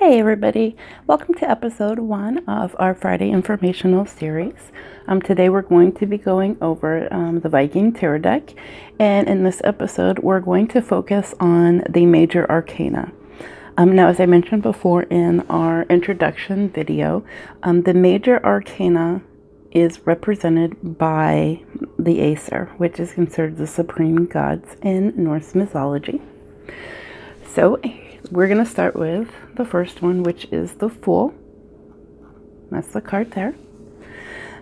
Hey everybody, welcome to episode 1 of our Friday informational series. Today we're going to be going over the Viking Tarot deck, and in this episode we're going to focus on the Major Arcana. Now, as I mentioned before in our introduction video, the Major Arcana is represented by the Aesir, which is considered the supreme gods in Norse mythology. So we're going to start with the first one, which is the Fool. That's the card there.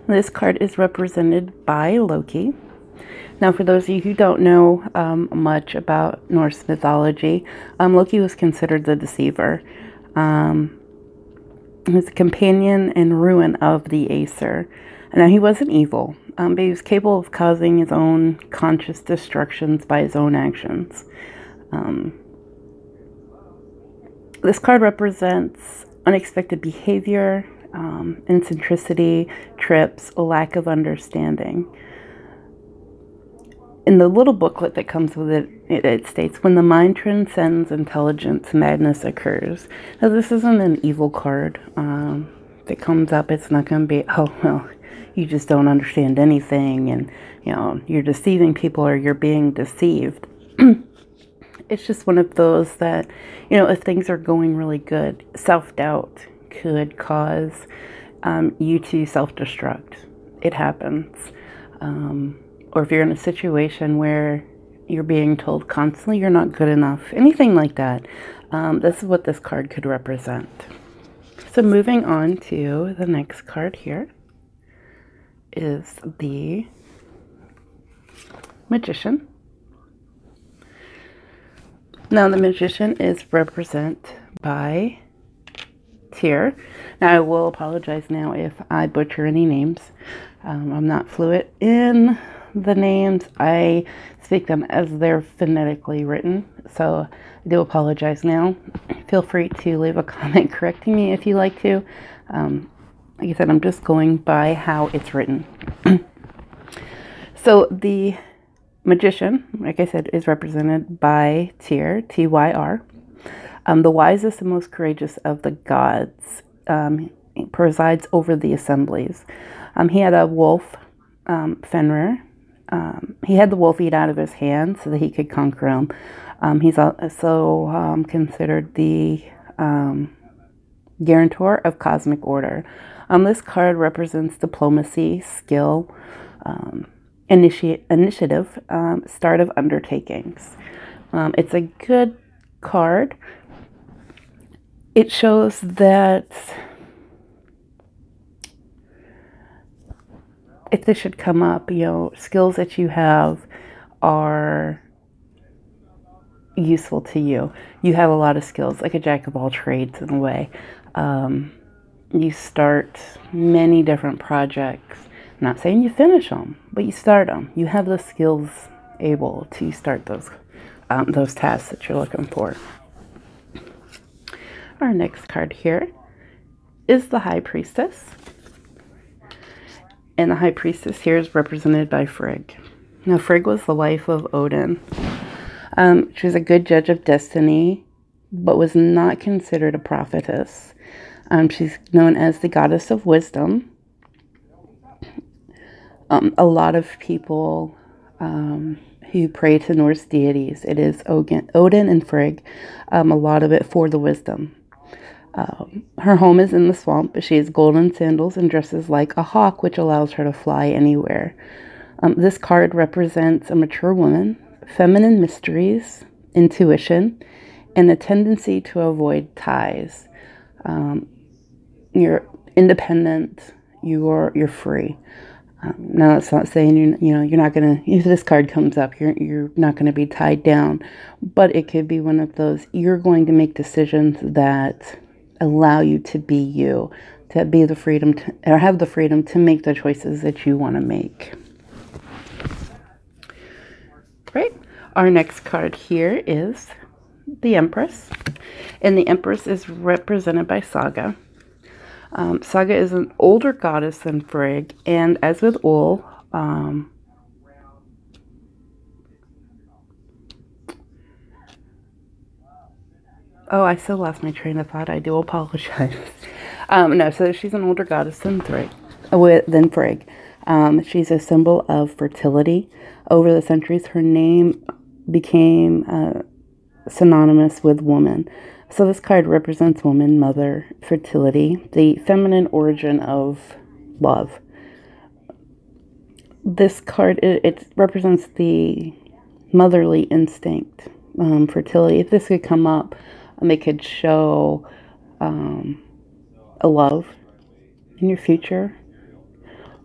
This card is represented by Loki. Now, for those of you who don't know much about Norse mythology, Loki was considered the deceiver. He was a companion and ruin of the Aesir. Now, he wasn't evil, but he was capable of causing his own conscious destructions by his own actions. This card represents unexpected behavior, eccentricity, trips, a lack of understanding. In the little booklet that comes with it, it states, when the mind transcends intelligence, madness occurs. Now, this isn't an evil card that comes up. It's not going to be, oh, well, you just don't understand anything and, you know, you're deceiving people or you're being deceived. It's just one of those that, you know, if things are going really good, self-doubt could cause you to self-destruct. It happens. Or if you're in a situation where you're being told constantly you're not good enough, anything like that, this is what this card could represent. So moving on to the next card, here is the Magician. Now, the Magician is represented by Tyr. Now, I will apologize now if I butcher any names. I'm not fluent in the names. I speak them as they're phonetically written, so I do apologize now. Feel free to leave a comment correcting me if you like to. Like I said, I'm just going by how it's written. So, the Magician, like I said, is represented by Tyr, T-Y-R, the wisest and most courageous of the gods. He presides over the assemblies. He had a wolf, Fenrir. He had the wolf eat out of his hand so that he could conquer him. He's also considered the guarantor of cosmic order. This card represents diplomacy, skill, initiative, start of undertakings. It's a good card. It shows that if this should come up, you know, skills that you have are useful to you. You have a lot of skills, like a jack of all trades in a way. You start many different projects. I'm not saying you finish them, but you start them. You have the skills able to start those tasks that you're looking for. Our next card here is the High Priestess. And the High Priestess here is represented by Frigg. Now, Frigg was the wife of Odin. She was a good judge of destiny, but was not considered a prophetess. She's known as the goddess of wisdom. A lot of people who pray to Norse deities, it is Odin and Frigg, a lot of it for the wisdom. Her home is in the swamp, but she has golden sandals and dresses like a hawk, which allows her to fly anywhere. This card represents a mature woman, feminine mysteries, intuition, and a tendency to avoid ties. You're independent, you're free. Now, it's not saying you're not gonna, if this card comes up, you're not gonna be tied down, but it could be one of those, you're going to make decisions that allow you to be you, to be the freedom to, or have the freedom to make the choices that you want to make. Right. Our next card here is the Empress, and the Empress is represented by Saga. Saga is an older goddess than Frigg, and as with Ullr, Oh, I still lost my train of thought. I do apologize. No, so she's an older goddess than Frigg. She's a symbol of fertility. Over the centuries, her name became synonymous with woman. So this card represents woman, mother, fertility, the feminine origin of love. This card, it represents the motherly instinct, fertility. If this could come up, they could show a love in your future,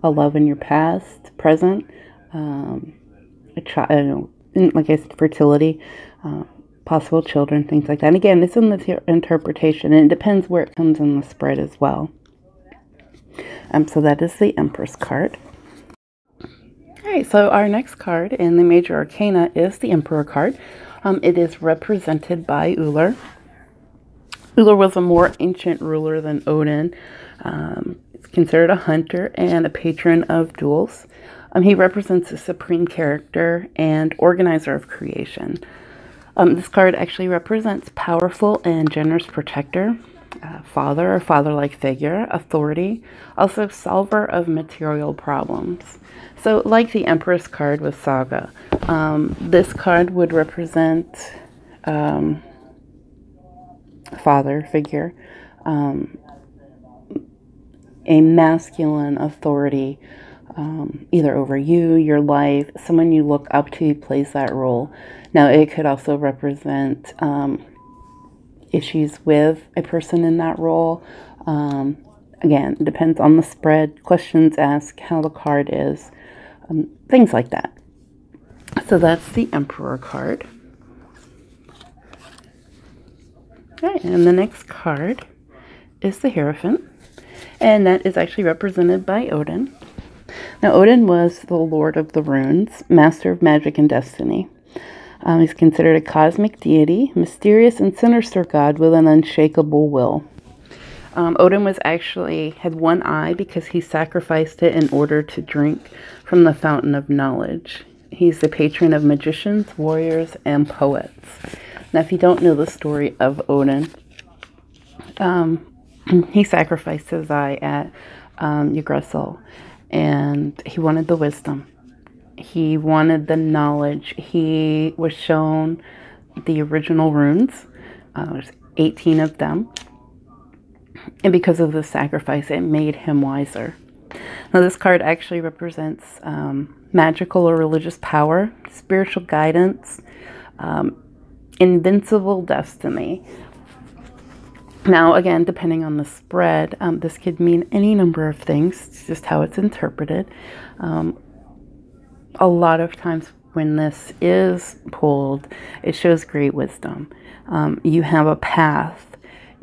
a love in your past, present, a child, like I said, fertility, possible children, things like that. And again, it's in the interpretation, and it depends where it comes in the spread as well. So that is the Empress card. Alright, so our next card in the Major Arcana is the Emperor card. It is represented by Ullr. Ullr was a more ancient ruler than Odin. He's considered a hunter and a patron of duels. He represents a supreme character and organizer of creation. This card actually represents powerful and generous protector, father or father-like figure, authority, also solver of material problems. So like the Empress card with Saga, this card would represent father figure, a masculine authority, either over you, your life, someone you look up to plays that role. Now, it could also represent issues with a person in that role. Again, it depends on the spread, questions asked, how the card is, things like that. So that's the Emperor card. Okay, and the next card is the Hierophant, and that is actually represented by Odin. Now, Odin was the lord of the runes, master of magic and destiny. He's considered a cosmic deity, mysterious and sinister god with an unshakable will. Odin had one eye because he sacrificed it in order to drink from the fountain of knowledge. He's the patron of magicians, warriors, and poets. Now, if you don't know the story of Odin, he sacrificed his eye at Yggdrasil, and he wanted the wisdom. He wanted the knowledge. He was shown the original runes. There's 18 of them. And because of the sacrifice, it made him wiser. Now, this card actually represents magical or religious power, spiritual guidance, invincible destiny. Now, again, depending on the spread, this could mean any number of things. It's just how it's interpreted. A lot of times when this is pulled, it shows great wisdom. You have a path.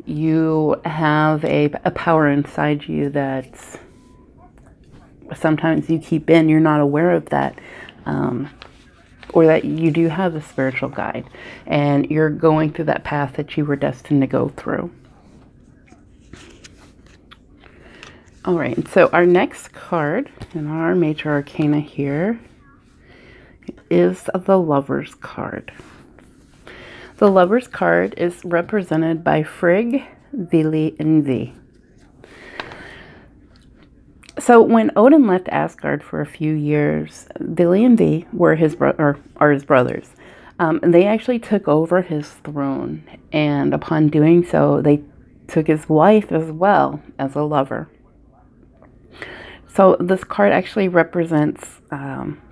You have a power inside you that sometimes you keep in. You're not aware of that, or that you do have a spiritual guide, and you're going through that path that you were destined to go through. All right, so our next card in our Major Arcana here is the Lover's card. The Lover's card is represented by Frigg, Vili, and Ve. So when Odin left Asgard for a few years, Vili and Ve were his brothers. They actually took over his throne, and upon doing so, they took his wife as well as a lover. So this card actually represents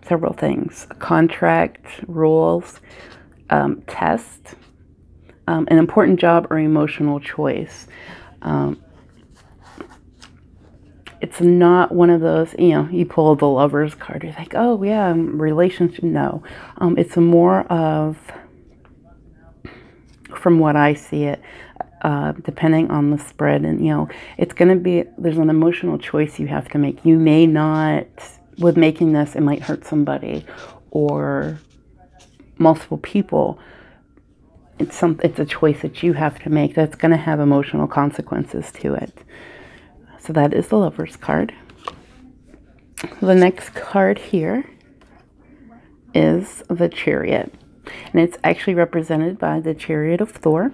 several things: a contract, rules, test, an important job or emotional choice. It's not one of those, you pull the Lover's card, you're like, oh yeah, relationship. No, it's more of, from what I see it, depending on the spread, and it's going to be, there's an emotional choice you have to make. You may not, with making this, it might hurt somebody or multiple people. It's a choice that you have to make that's going to have emotional consequences to it. So that is the Lover's card. The next card here is the Chariot, and it's actually represented by the Chariot of Thor.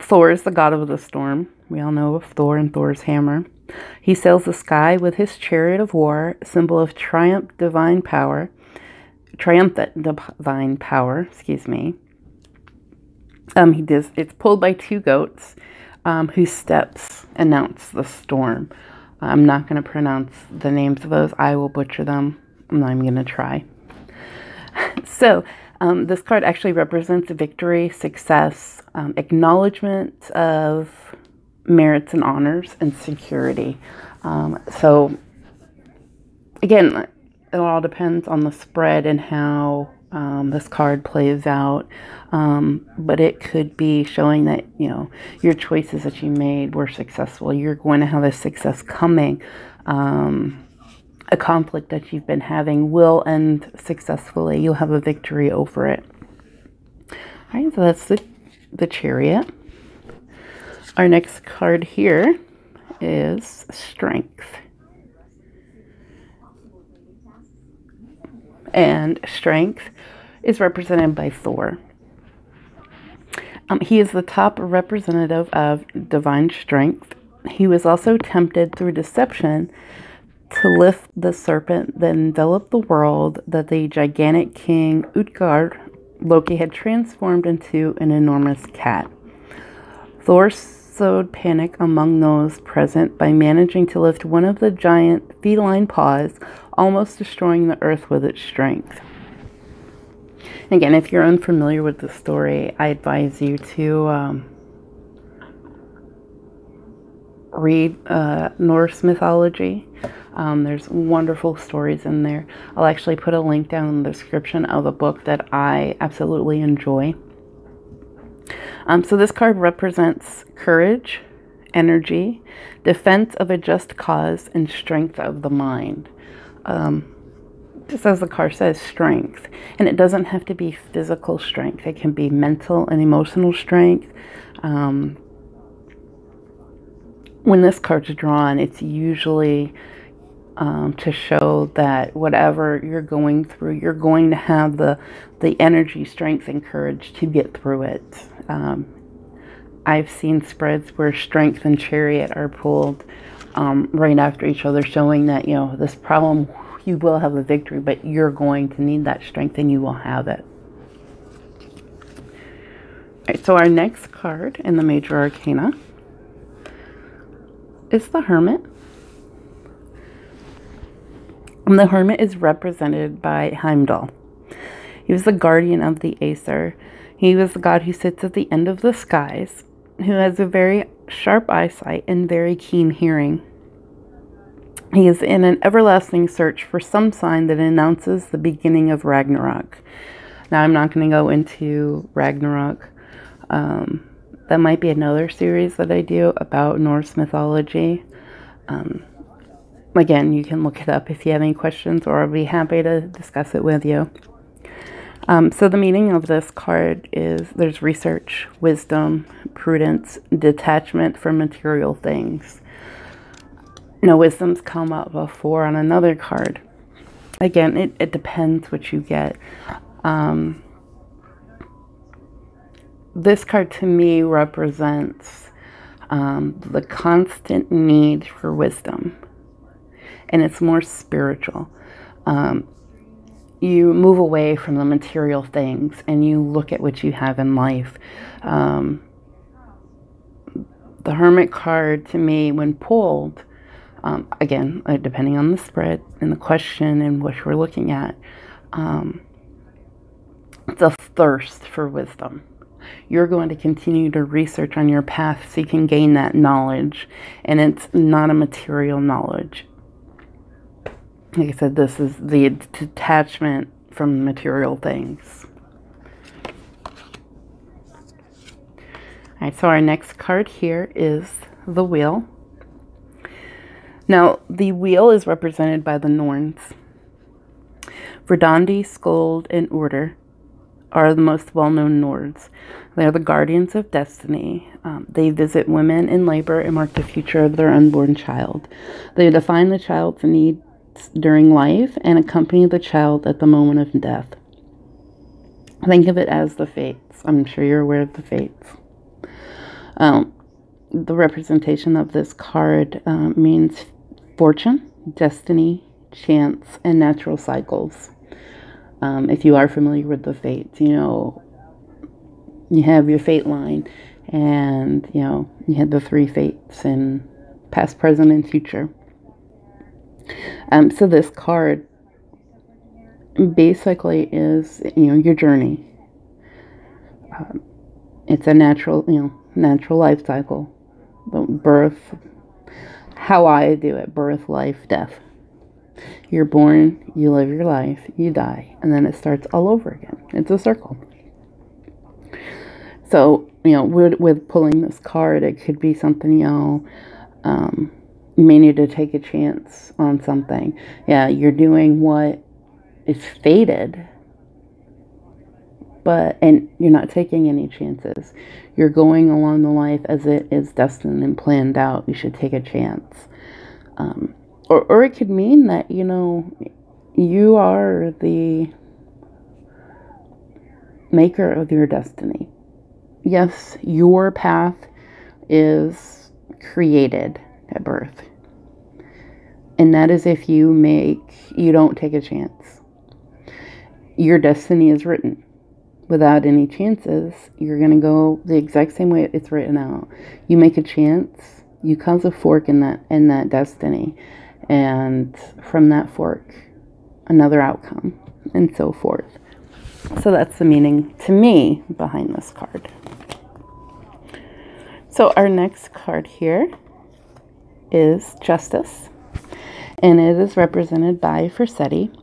Thor is the god of the storm. We all know of Thor and Thor's hammer. He sails the sky with his chariot of war, symbol of triumph, divine power, triumphant divine power, excuse me. It's pulled by two goats whose steps announce the storm. I'm not going to pronounce the names of those. I will butcher them. I'm not even going to try. So this card actually represents victory, success, acknowledgement of merits and honors, and security. So again, it all depends on the spread and how this card plays out, but it could be showing that, you know, your choices that you made were successful. You're going to have a success coming. A conflict that you've been having will end successfully. You'll have a victory over it. All right, so that's the chariot. Our next card here is strength. And strength is represented by Thor. He is the top representative of divine strength. He was also tempted through deception to lift the serpent that enveloped the world that the gigantic king Utgard, Loki, had transformed into an enormous cat. Thor sowed panic among those present by managing to lift one of the giant feline paws, almost destroying the earth with its strength. Again, if you're unfamiliar with the story, I advise you to read Norse mythology. There's wonderful stories in there. I'll actually put a link down in the description of a book that I absolutely enjoy. So this card represents courage, energy, defense of a just cause, and strength of the mind. Just as the card says, strength. And it doesn't have to be physical strength. It can be mental and emotional strength. When this card's drawn, it's usually to show that whatever you're going through, you're going to have the energy, strength, and courage to get through it. I've seen spreads where strength and chariot are pulled right after each other, showing that, you know, this problem, you will have a victory, but you're going to need that strength and you will have it. All right, so our next card in the Major Arcana is the Hermit. And the Hermit is represented by Heimdall. He was the guardian of the Aesir. He was the god who sits at the end of the skies, who has a very sharp eyesight and very keen hearing. He is in an everlasting search for some sign that announces the beginning of Ragnarok. Now, I'm not going to go into Ragnarok. That might be another series that I do about Norse mythology. Again, you can look it up if you have any questions, or I'll be happy to discuss it with you. So the meaning of this card is there's research, wisdom, prudence, detachment from material things. Now, wisdom's come up before on another card. Again, it depends what you get. This card to me represents the constant need for wisdom. And it's more spiritual. You move away from the material things and you look at what you have in life. The Hermit card to me, when pulled, again, depending on the spread and the question and what we're looking at, it's a thirst for wisdom. You're going to continue to research on your path so you can gain that knowledge. And it's not a material knowledge. Like I said, this is the detachment from material things. All right, so our next card here is the Wheel. Now, the Wheel is represented by the Norns. Verdandi, Skuld, and Ullr are the most well-known Nords. They are the guardians of destiny. They visit women in labor and mark the future of their unborn child. They define the child's need during life and accompany the child at the moment of death. Think of it as the Fates. I'm sure you're aware of the Fates. The representation of this card means fortune, destiny, chance, and natural cycles. If you are familiar with the fates, you know, you have your fate line, and, you know, you had the three fates in past, present, and future. So this card basically is, you know, your journey. It's a natural, you know, natural life cycle. Birth, how I do it, birth, life, death. You're born, you live your life, you die, and then it starts all over again. It's a circle. So, you know, with pulling this card, it could be something, you know, you may need to take a chance on something. Yeah, you're doing what is fated, but, and you're not taking any chances. You're going along the life as it is destined and planned out. You should take a chance. Or it could mean that, you know, you are the maker of your destiny. Yes, your path is created at birth. And that is if you don't take a chance. Your destiny is written. Without any chances, you're going to go the exact same way it's written out. You make a chance, you cause a fork in that destiny. And from that fork, another outcome, and so forth. So that's the meaning to me behind this card. So our next card here is Justice, and it is represented by Forseti.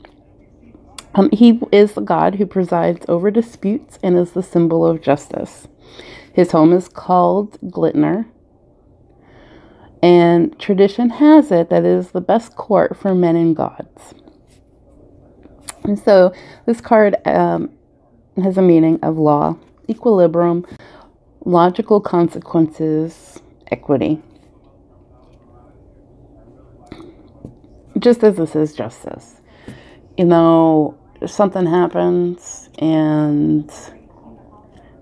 He is the god who presides over disputes and is the symbol of justice. His home is called Glitner. And tradition has it that it is the best court for men and gods. And so this card has a meaning of law, equilibrium, logical consequences, equity. Just as this is justice. You know, something happens and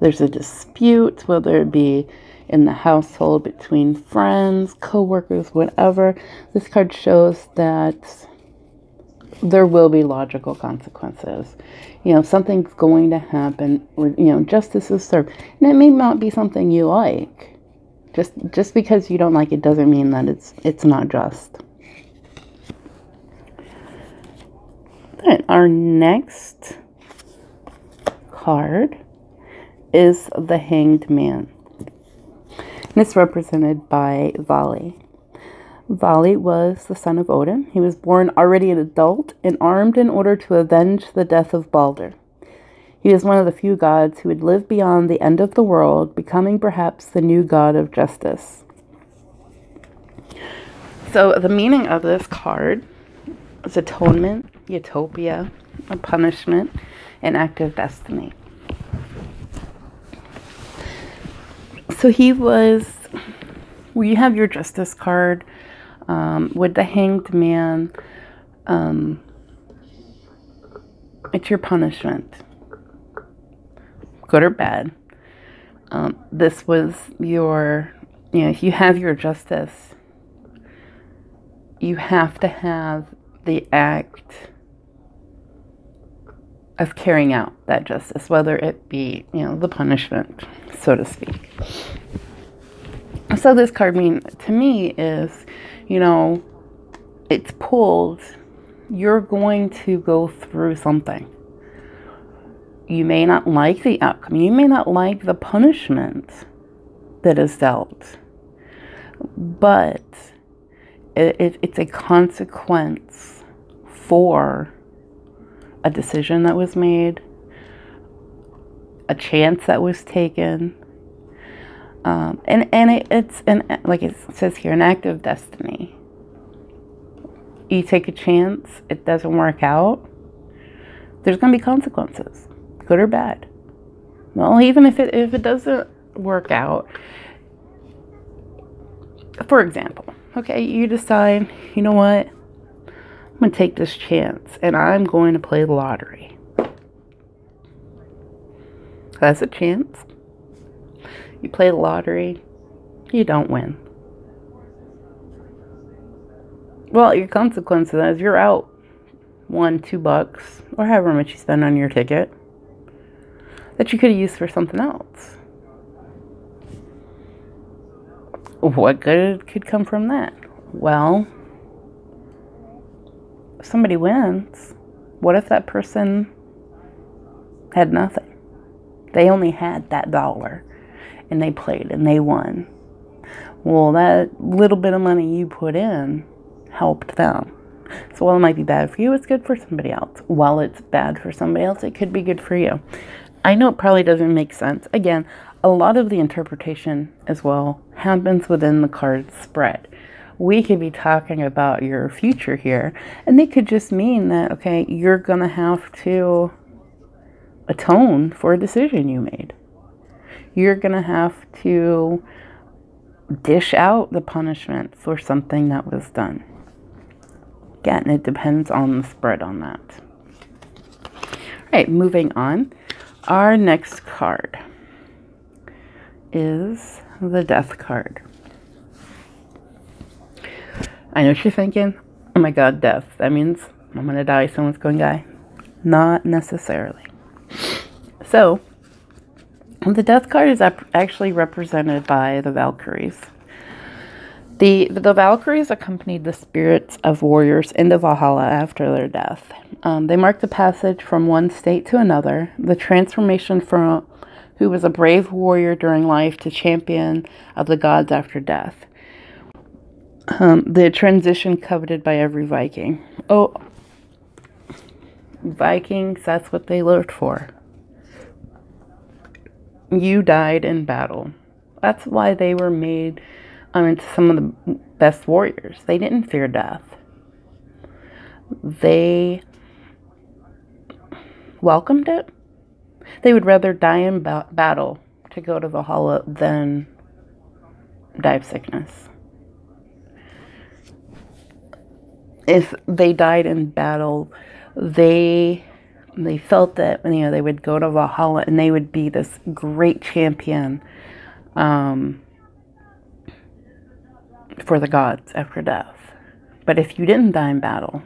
there's a dispute, whether it be in the household, between friends, co-workers, whatever. This card shows that there will be logical consequences. You know, something's going to happen, or, you know, justice is served. And it may not be something you like. Just because you don't like it doesn't mean that it's not just. All right, our next card is the Hanged Man. And it's represented by Vali. Vali was the son of Odin. He was born already an adult and armed in order to avenge the death of Baldr. He is one of the few gods who would live beyond the end of the world, becoming perhaps the new god of justice. So the meaning of this card is atonement, utopia, a punishment, and active destiny. So he was, well, you have your justice card with the Hanged Man. It's your punishment, good or bad. This was your, you know, if you have your justice, you have to have the act of carrying out that justice, whether it be, you know, the punishment, so to speak. So this card mean to me is, you know, it's pulled. You're going to go through something. You may not like the outcome. You may not like the punishment that is dealt, but it's a consequence for a decision that was made, a chance that was taken, and it's like it says here, an act of destiny. You take a chance, it doesn't work out, there's going to be consequences, good or bad. Well, even if it doesn't work out, for example, okay, you decide, you know what? I'm going to take this chance, and I'm going to play the lottery. That's a chance. You play the lottery, you don't win. Well, your consequence is you're out $1, $2, or however much you spend on your ticket that you could have used for something else. What good could come from that? Well, if somebody wins, what if that person had nothing? They only had that dollar and they played and they won. Well, that little bit of money you put in helped them. So while it might be bad for you, it's good for somebody else. While it's bad for somebody else, it could be good for you. I know it probably doesn't make sense. Again, a lot of the interpretation as well happens within the card spread. We could be talking about your future here, and it could just mean that, okay, you're going to have to atone for a decision you made. You're going to have to dish out the punishment for something that was done. Again, it depends on the spread on that. All right, moving on. Our next card is the Death card. I know what you're thinking. Oh my God, death. That means I'm going to die. Someone's going to die. Not necessarily. So, the Death card is actually represented by the Valkyries. The Valkyries accompanied the spirits of warriors into Valhalla after their death. They marked the passage from one state to another, the transformation from who was a brave warrior during life to champion of the gods after death. The transition coveted by every Viking. Oh, Vikings, that's what they lived for. You died in battle. That's why they were made... into some of the best warriors. They didn't fear death. They welcomed it. They would rather die in battle to go to Valhalla than die of sickness. If they died in battle, they felt that, you know, they would go to Valhalla and they would be this great champion for the gods after death. But if you didn't die in battle,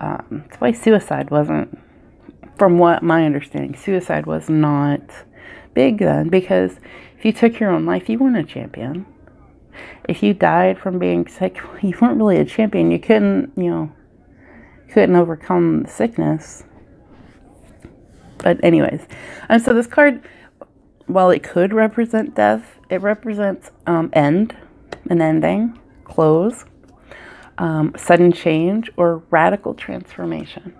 that's why suicide wasn't, from what my understanding, suicide was not big then, because if you took your own life, you weren't a champion. If you died from being sick, you weren't really a champion. You couldn't, you know, couldn't overcome the sickness. But anyways, and so this card, while it could represent death, it represents end. An ending, close, sudden change, or radical transformation.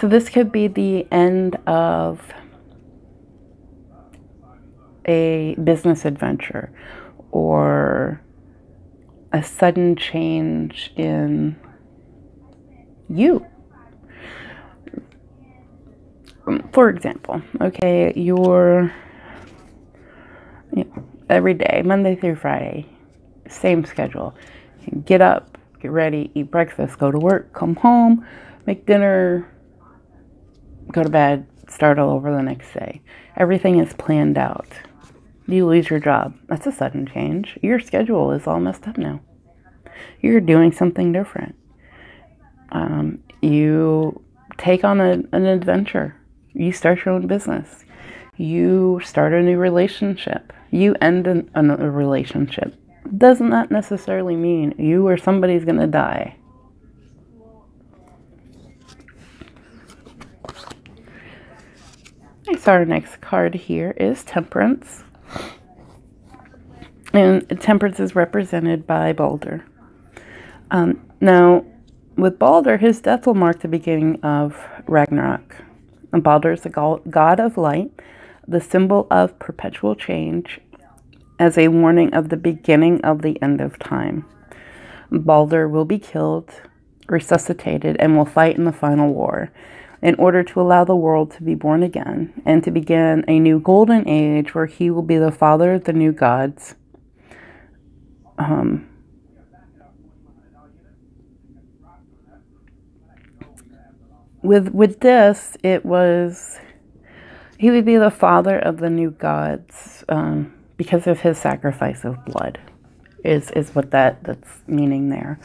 So this could be the end of a business adventure or a sudden change in you. For example, okay, you know, every day, Monday through Friday, same schedule. You get up, get ready, eat breakfast, go to work, come home, make dinner, go to bed, start all over the next day. Everything is planned out. You lose your job. That's a sudden change. Your schedule is all messed up now. You're doing something different. You take on an adventure. You start your own business. You start a new relationship. You end another relationship. Does not necessarily mean you or somebody's going to die. So our next card here is Temperance. And Temperance is represented by Baldr. Now, with Baldr, his death will mark the beginning of Ragnarok. And Baldr is the god of light, the symbol of perpetual change, as a warning of the beginning of the end of time. Baldr will be killed, resuscitated, and will fight in the final war in order to allow the world to be born again and to begin a new golden age where he will be the father of the new gods. With this, it was... He would be the father of the new gods, because of his sacrifice of blood is what that's meaning there.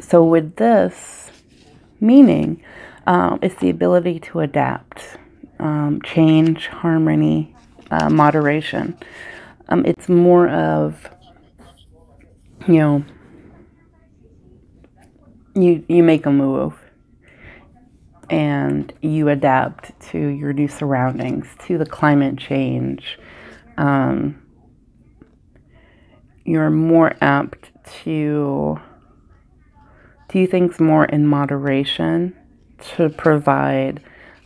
So with this meaning, it's the ability to adapt, change, harmony, moderation. It's more of, you know, you make a move and you adapt to your new surroundings, to the climate change. You're more apt to do things more in moderation to provide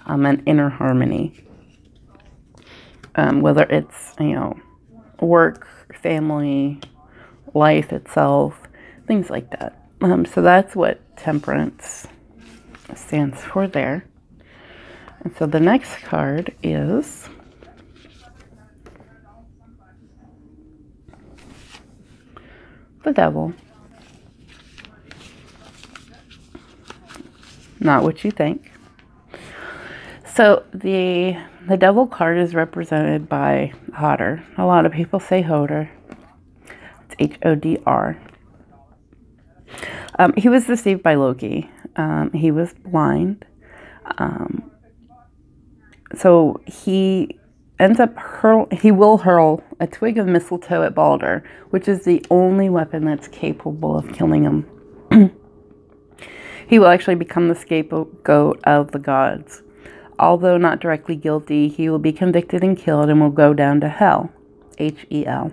an inner harmony. Whether it's, you know, work, family, life itself, things like that. So that's what temperance stands for there. And so the next card is the Devil. Not what you think. So the Devil card is represented by Hodr. A lot of people say Hodr. It's H-O-D-R. He was deceived by Loki. He was blind. So he ends up will hurl a twig of mistletoe at Baldr, which is the only weapon that's capable of killing him. He will actually become the scapegoat of the gods. Although not directly guilty, he will be convicted and killed and will go down to Hel, H-E-L.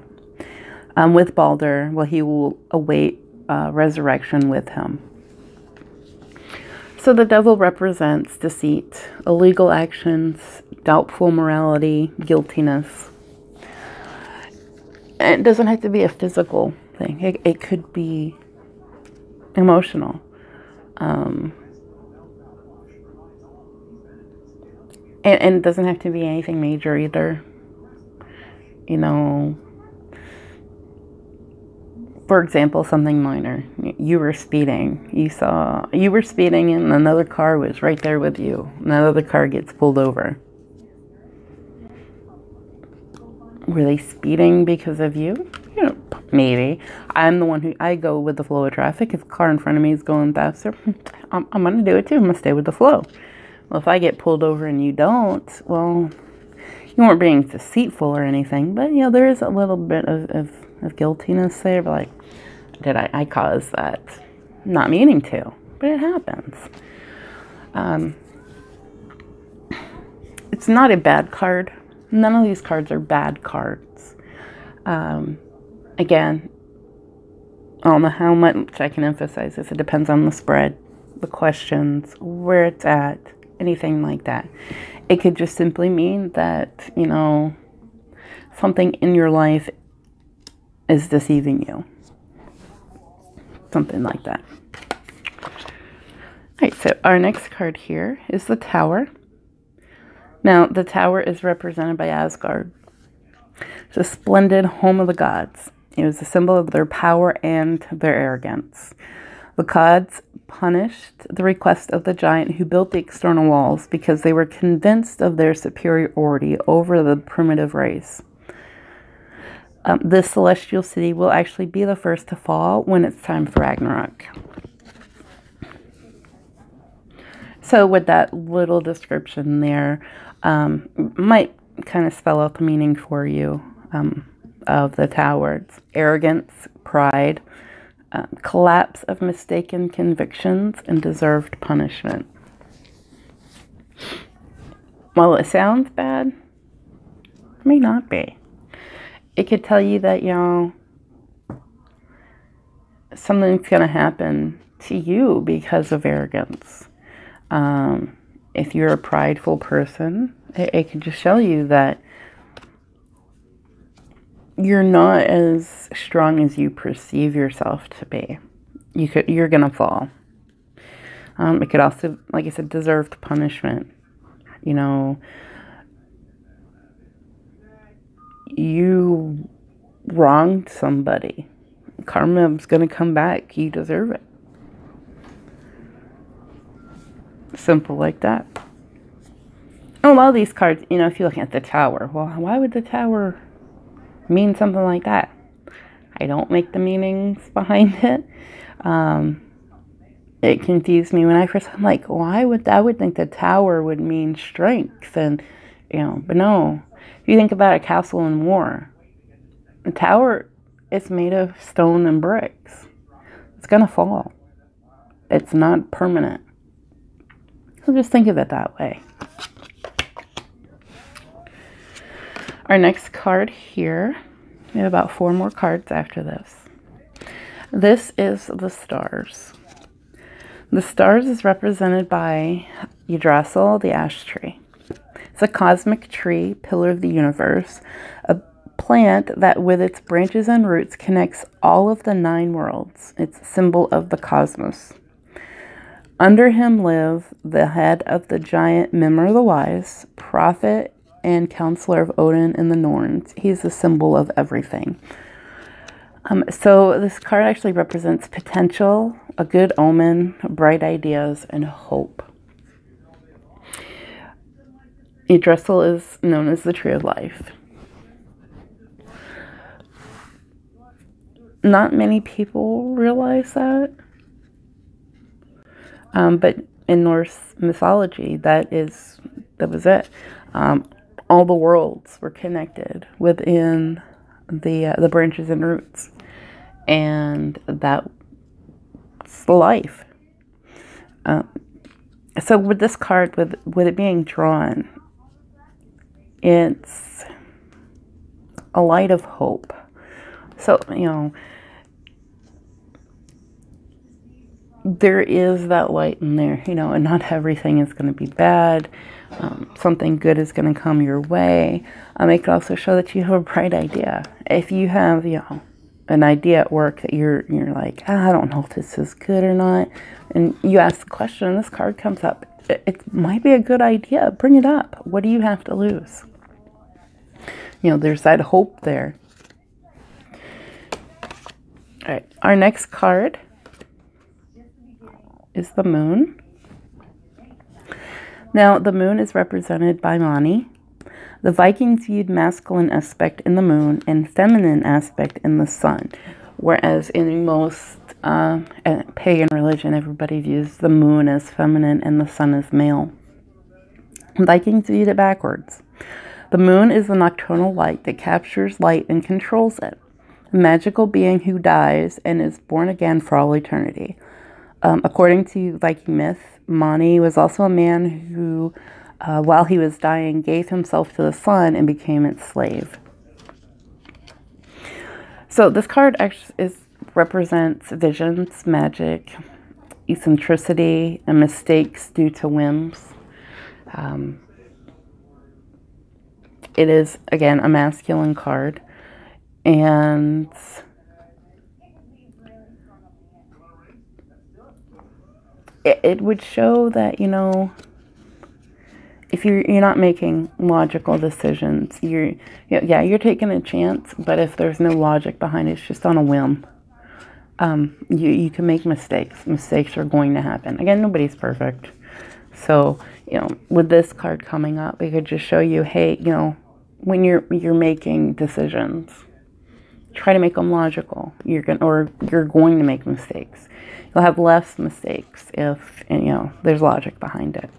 With Baldr, well, he will await resurrection with him. So the Devil represents deceit, illegal actions, doubtful morality, guiltiness. And it doesn't have to be a physical thing. It could be emotional. And it doesn't have to be anything major either. You know, for example, something minor. You were speeding. You were speeding and another car was right there with you. Another car gets pulled over. Were they speeding because of you? You know, maybe. I'm the one I go with the flow of traffic. If the car in front of me is going faster, I'm going to do it too. I'm going to stay with the flow. Well, if I get pulled over and you don't, well, you weren't being deceitful or anything. But, you know, there is a little bit of guiltiness there. But like, did I cause that? Not meaning to, but it happens. It's not a bad card. None of these cards are bad cards. Again, I don't know how much I can emphasize this. It depends on the spread, the questions, where it's at, anything like that. It could just simply mean that, you know, something in your life is deceiving you. Something like that. All right, so our next card here is the Tower. Now, the Tower is represented by Asgard. It's a splendid home of the gods. It was a symbol of their power and their arrogance. The gods punished the request of the giant who built the external walls because they were convinced of their superiority over the primitive race. This celestial city will actually be the first to fall when it's time for Ragnarok. So with that little description there, might kind of spell out the meaning for you of the Tower. It's arrogance, pride, collapse of mistaken convictions, and deserved punishment. While it sounds bad, it may not be. It could tell you that, you know, something's going to happen to you because of arrogance. If you're a prideful person, it can just show you that you're not as strong as you perceive yourself to be. You're going to fall. It could also, like I said, deserved punishment. You know, you wronged somebody. Karma's going to come back. You deserve it. Simple like that. And a lot of these cards, you know, if you look at the Tower, well, why would the Tower mean something like that. I don't make the meanings behind it. It confused me when I first, I'm like, why would, I would think the tower would mean strength and, you know, but no. If you think about a castle in war, the tower is made of stone and bricks. It's going to fall. It's not permanent. So just think of it that way. Our next card here, we have about 4 more cards after this. This is the stars. The stars is represented by Yggdrasil, the ash tree. It's a cosmic tree, pillar of the universe, a plant that with its branches and roots connects all of the 9 worlds. It's a symbol of the cosmos. Under him live the head of the giant Mimir the Wise, prophet and counselor of Odin and the Norns. He's the symbol of everything. So this card actually represents potential, a good omen, bright ideas, and hope. Yggdrasil is known as the tree of life. Not many people realize that. But in Norse mythology, that was it. All the worlds were connected within the branches and roots, and that's life. So with this card, with it being drawn, it's a light of hope. So, you know, there is that light in there, you know, and not everything is going to be bad. Something good is going to come your way. It could also show that you have a bright idea. If you have, you know, an idea at work that you're like, I don't know if this is good or not, and you ask the question and this card comes up, it might be a good idea. Bring it up. What do you have to lose? You know, there's that hope there. All right, our next card is the moon. Now, the moon is represented by Mani. The Vikings viewed masculine aspect in the moon and feminine aspect in the sun, whereas in most pagan religion, everybody views the moon as feminine and the sun as male. Vikings viewed it backwards. The moon is the nocturnal light that captures light and controls it, a magical being who dies and is born again for all eternity. According to Viking myth, Mani was also a man who, while he was dying, gave himself to the sun and became its slave. So this card actually represents visions, magic, eccentricity, and mistakes due to whims. It is, again, a masculine card, and it would show that, you know, if you're not making logical decisions, you're taking a chance, but if there's no logic behind it, it's just on a whim. You can make mistakes. Mistakes are going to happen. Again, nobody's perfect. So, you know, with this card coming up, it could just show you, hey, you know, when you're making decisions, try to make them logical. You're going to make mistakes. You'll have less mistakes if, you know, there's logic behind it.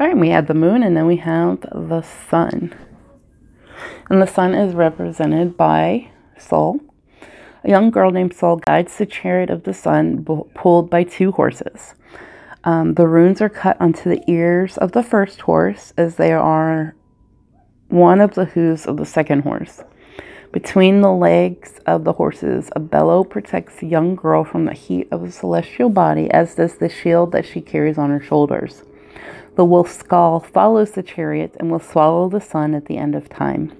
All right, we had the moon, and then we have the sun. And the sun is represented by Sol. A young girl named Sol guides the chariot of the sun pulled by 2 horses. The runes are cut onto the ears of the first horse, as they are one of the hooves of the second horse. Between the legs of the horses, a bellow protects the young girl from the heat of the celestial body, as does the shield that she carries on her shoulders. The wolf's skull follows the chariot and will swallow the sun at the end of time.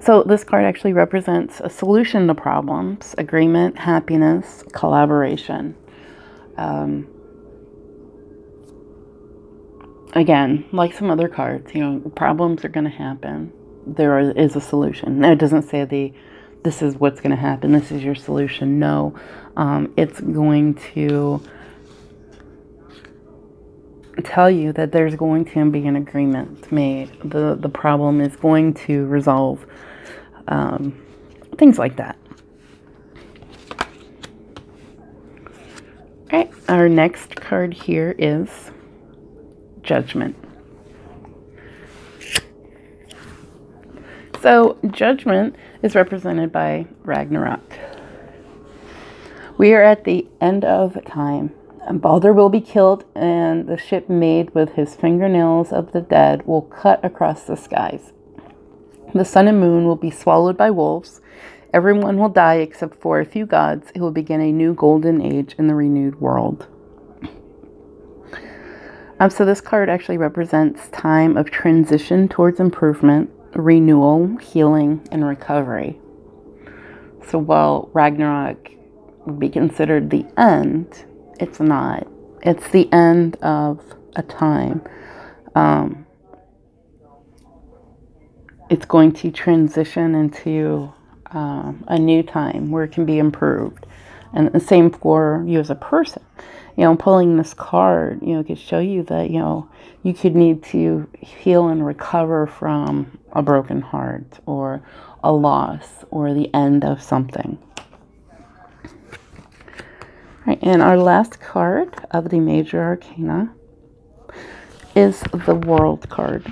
So this card actually represents a solution to problems, agreement, happiness, collaboration. Again, like some other cards, you know, problems are going to happen. There is a solution. Now, it doesn't say this is what's going to happen, this is your solution. No, it's going to tell you that there's going to be an agreement made. The problem is going to resolve, things like that. All right, our next card here is Judgment. So Judgment is represented by Ragnarok. We are at the end of time. Baldr will be killed, and the ship made with his fingernails of the dead will cut across the skies. The sun and moon will be swallowed by wolves. Everyone will die except for a few gods who will begin a new golden age in the renewed world. So this card actually represents time of transition towards improvement, renewal, healing, and recovery. So while Ragnarok would be considered the end, it's not. It's the end of a time. It's going to transition into a new time where it can be improved. And the same for you as a person. You know, pulling this card, you know, could show you that, you know, you could need to heal and recover from a broken heart or a loss or the end of something. All right, and our last card of the Major Arcana is the World card.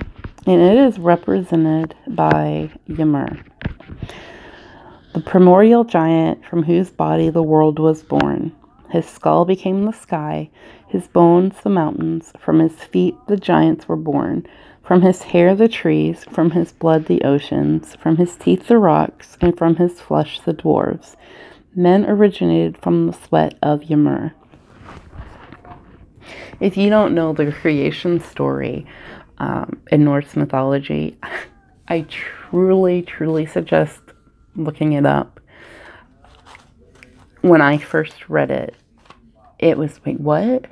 And it is represented by Ymir, the primordial giant from whose body the world was born. His skull became the sky, his bones the mountains, from his feet the giants were born, from his hair the trees, from his blood the oceans, from his teeth the rocks, and from his flesh the dwarves. Men originated from the sweat of Ymir. If you don't know the creation story in Norse mythology, I truly, truly suggest looking it up. When I first read it, it was, wait, what?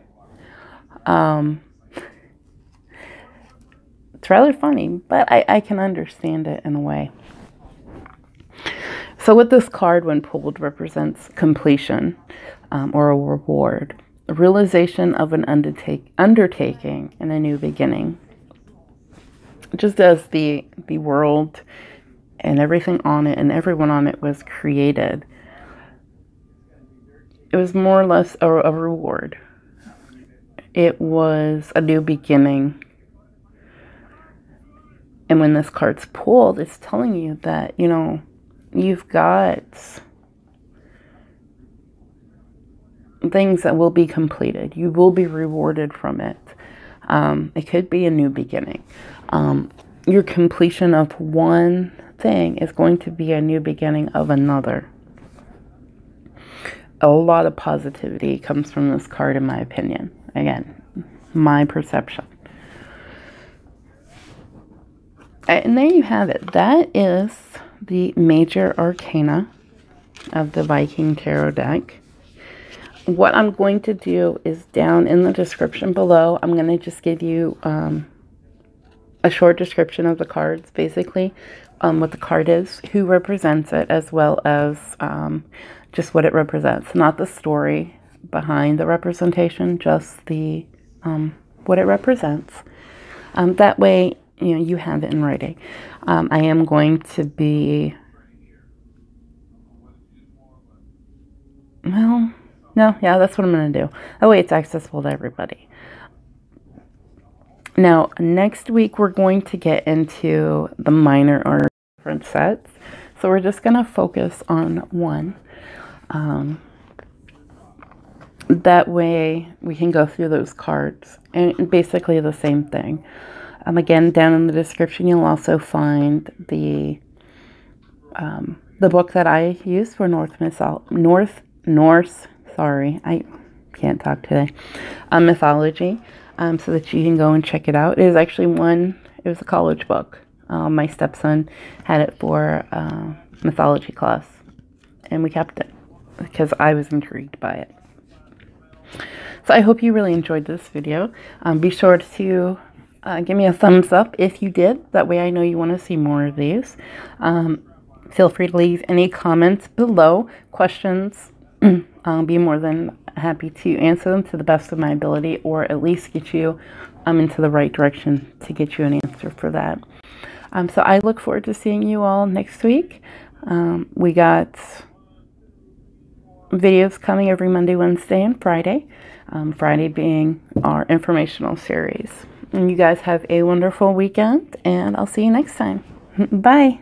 It's rather funny, but I can understand it in a way. So with this card, when pulled, represents completion or a reward, a realization of an undertaking and a new beginning. Just as the world and everything on it and everyone on it was created, it was more or less a reward. It was a new beginning. And when this card's pulled, it's telling you that, you know, you've got things that will be completed. You will be rewarded from it. It could be a new beginning. Your completion of one thing is going to be a new beginning of another. A lot of positivity comes from this card, in my opinion. Again, my perception. And there you have it. That is the Major Arcana of the Viking Tarot deck. What I'm going to do is, down in the description below, I'm going to just give you a short description of the cards, basically, what the card is, who represents it, as well as just what it represents. Not the story behind the representation, just the what it represents. That way, you know, you have it in writing. I am going to be, well, no, yeah, that's what I'm going to do. That way it's accessible to everybody. Now, next week, we're going to get into the minor or different sets. So we're just going to focus on one. That way we can go through those cards and basically the same thing. Again, down in the description, you'll also find the book that I use for Norse. Sorry, I can't talk today. Mythology, so that you can go and check it out. It is actually it was a college book. My stepson had it for mythology class, and we kept it because I was intrigued by it. So I hope you really enjoyed this video. Be sure to give me a thumbs up if you did. That way I know you want to see more of these. Feel free to leave any comments below, questions. I'll be more than happy to answer them to the best of my ability, or at least get you into the right direction to get you an answer for that. So I look forward to seeing you all next week. We got videos coming every Monday, Wednesday, and Friday. Friday being our informational series. And you guys have a wonderful weekend, and I'll see you next time. Bye.